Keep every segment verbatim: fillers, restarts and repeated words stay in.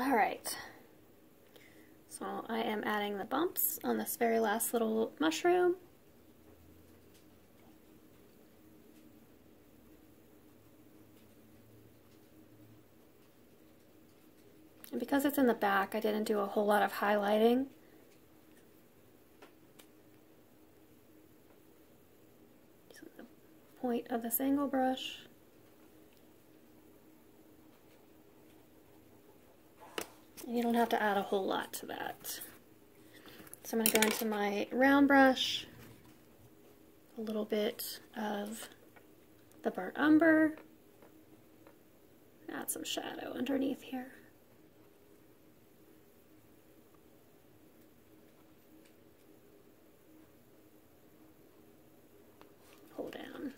All right, so I am adding the bumps on this very last little mushroom. And because it's in the back, I didn't do a whole lot of highlighting. Just the point of this angle brush. And you don't have to add a whole lot to that. So I'm going to go into my round brush, a little bit of the burnt umber, add some shadow underneath here. Down.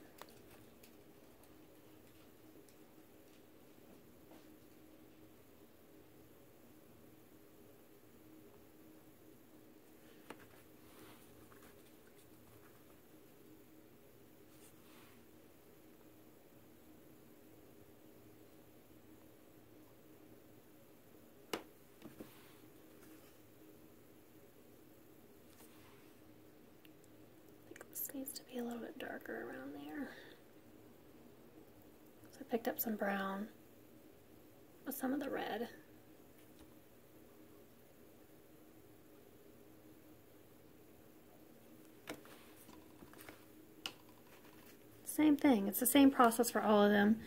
Needs to be a little bit darker around there. So I picked up some brown with some of the red. Same thing, it's the same process for all of them.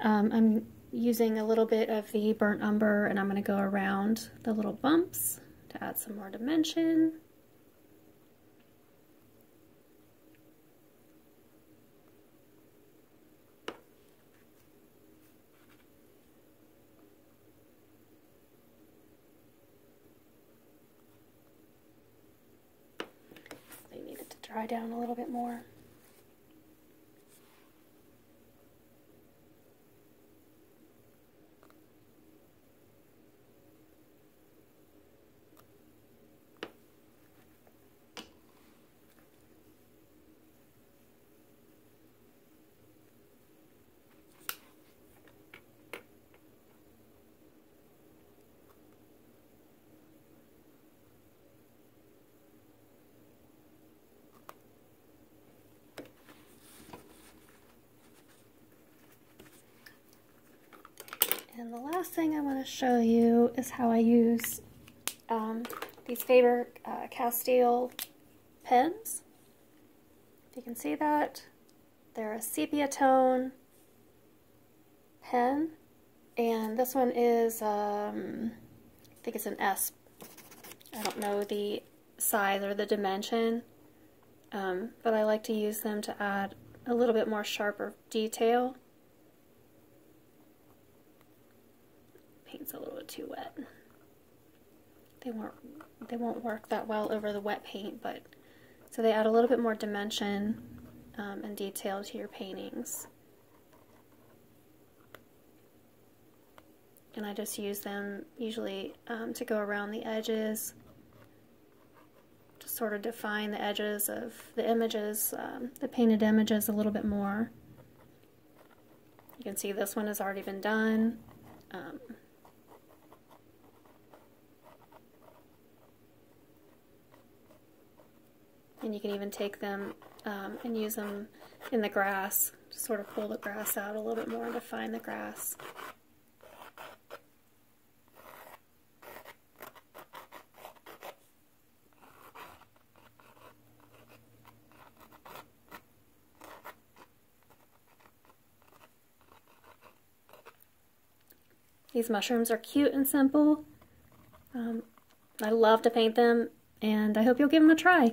Um, I'm using a little bit of the burnt umber and I'm going to go around the little bumps to add some more dimension. Dry down a little bit more. And the last thing I want to show you is how I use um, these Faber-Castell uh, pens. If you can see that, they're a sepia tone pen, and this one is, um, I think it's an S. I don't know the size or the dimension, um, but I like to use them to add a little bit more sharper detail. Paint's a little bit too wet. They won't, they won't work that well over the wet paint, but so they add a little bit more dimension um, and detail to your paintings. And I just use them usually um, to go around the edges, to sort of define the edges of the images, um, the painted images a little bit more. You can see this one has already been done. Um, And you can even take them um, and use them in the grass, to sort of pull the grass out a little bit more and define the grass. These mushrooms are cute and simple. Um, I love to paint them, and I hope you'll give them a try.